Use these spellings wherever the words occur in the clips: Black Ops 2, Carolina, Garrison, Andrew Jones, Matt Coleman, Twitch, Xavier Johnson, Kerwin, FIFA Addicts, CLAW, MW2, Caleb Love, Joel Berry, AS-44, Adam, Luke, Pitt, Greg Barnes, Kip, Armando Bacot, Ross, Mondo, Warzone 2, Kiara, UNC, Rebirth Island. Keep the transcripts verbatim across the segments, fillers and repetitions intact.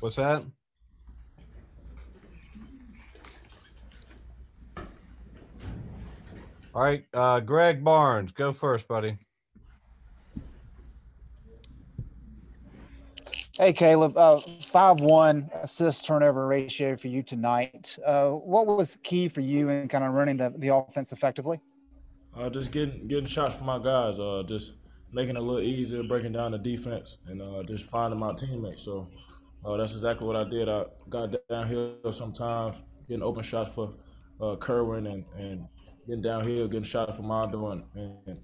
What's that? All right, uh, Greg Barnes, go first, buddy. Hey, Caleb, uh, five one assist turnover ratio for you tonight. Uh, what was key for you in kind of running the, the offense effectively? Uh, just getting getting shots from my guys, uh, just making it a little easier, breaking down the defense, and uh, just finding my teammates. So uh, that's exactly what I did. I got downhill sometimes, getting open shots for uh, Kerwin and, and getting downhill, getting shots for Mondo and, and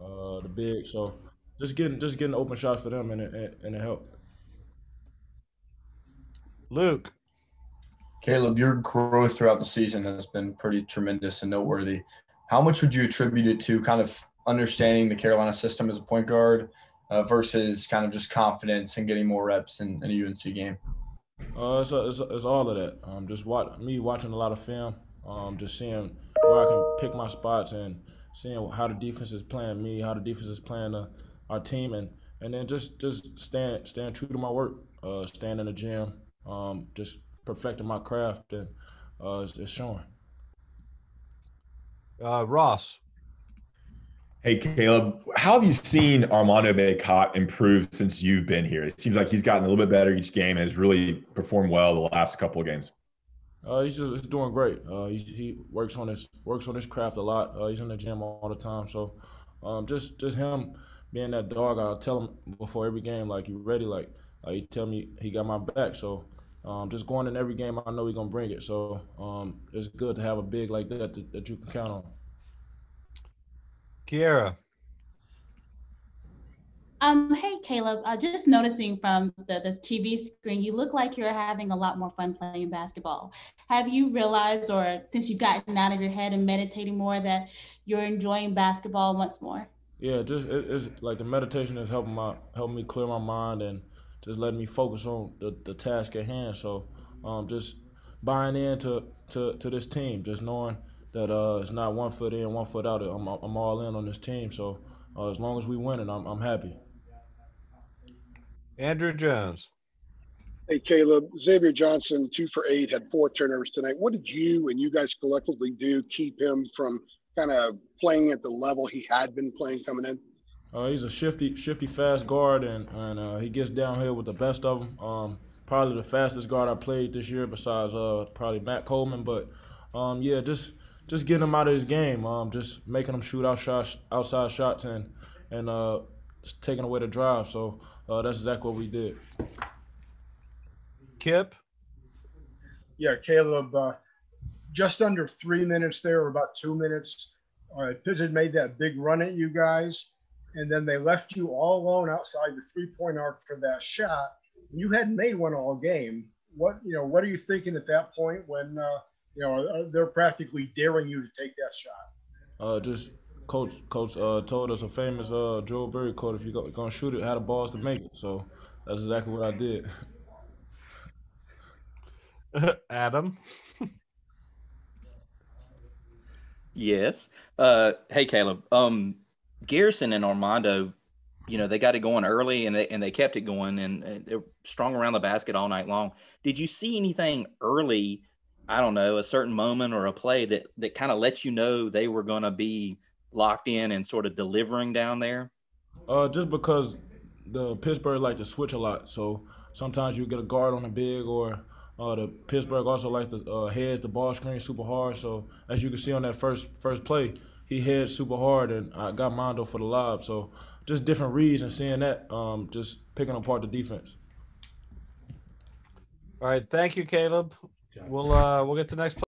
uh, the big. So just getting just getting open shots for them, and it, and it helped. Luke. Caleb, your growth throughout the season has been pretty tremendous and noteworthy. How much would you attribute it to kind of understanding the Carolina system as a point guard uh, versus kind of just confidence and getting more reps in, in a U N C game? Uh, it's, a, it's, a, it's all of that. Um, just watch, me watching a lot of film, um, just seeing where I can pick my spots and seeing how the defense is playing me, how the defense is playing uh, our team, and, and then just, just stand, stand true to my work, uh, stand in the gym. Um, just perfecting my craft, and uh, it's, it's showing. Uh, Ross. Hey, Caleb, how have you seen Armando Bacot improve since you've been here? It seems like he's gotten a little bit better each game and has really performed well the last couple of games. Uh, he's, just, he's doing great. Uh, he, he works on his works on his craft a lot. Uh, he's in the gym all, all the time. So, um, just just him being that dog. I'll tell him before every game, like, you ready, like. Uh, he tell me he got my back, so um, just going in every game, I know he's gonna bring it. So um, it's good to have a big like that to, that you can count on. Kiara. Um, hey Caleb, uh, just noticing from the this T V screen, you look like you're having a lot more fun playing basketball. Have you realized, or since you've gotten out of your head and meditating more, that you're enjoying basketball once more? Yeah, just it, it's like the meditation is helping my helping me clear my mind and just letting me focus on the, the task at hand. So um, just buying in to, to, to this team, just knowing that uh, it's not one foot in, one foot out. I'm, I'm all in on this team. So uh, as long as we win it, I'm, I'm happy. Andrew Jones. Hey, Caleb. Xavier Johnson, two for eight, had four turnovers tonight. What did you and you guys collectively do keep him from kind of playing at the level he had been playing coming in? Uh, he's a shifty, shifty, fast guard, and, and uh, he gets downhill with the best of them. Um, probably the fastest guard I played this year besides uh, probably Matt Coleman. But, um, yeah, just just getting him out of his game, um, just making him shoot out shots, outside shots and, and uh, taking away the drive. So uh, that's exactly what we did. Kip? Yeah, Caleb, uh, just under three minutes there, or about two minutes. All right, Pitt had made that big run at you guys. And then they left you all alone outside the three-point arc for that shot. You hadn't made one all game. What you know? What are you thinking at that point when uh, you know they're practically daring you to take that shot? Uh, just coach, coach uh, told us a famous uh, Joel Berry quote: "If you're gonna shoot it, have the balls to make it." So that's exactly what I did. Adam. Yes. Uh, hey, Caleb. Um. Garrison and Armando, you know, they got it going early and they and they kept it going, and, and they're strong around the basket all night long. Did you see anything early, I don't know, a certain moment or a play that, that kind of lets you know they were going to be locked in and sort of delivering down there? Uh, just because the Pittsburgh like to switch a lot. So sometimes you get a guard on a big, or uh, the Pittsburgh also likes to uh, head the ball screen super hard. So as you can see on that first first play, he hit super hard, and I got Mondo for the lob. So just different reads and seeing that, um, just picking apart the defense. All right, thank you, Caleb. We'll uh, we'll get to the next play.